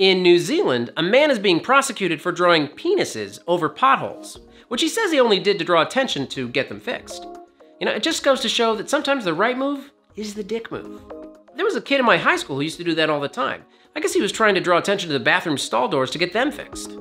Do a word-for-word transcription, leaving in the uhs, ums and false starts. In New Zealand, a man is being prosecuted for drawing penises over potholes, which he says he only did to draw attention to get them fixed. You know, it just goes to show that sometimes the right move is the dick move. There was a kid in my high school who used to do that all the time. I guess he was trying to draw attention to the bathroom stall doors to get them fixed.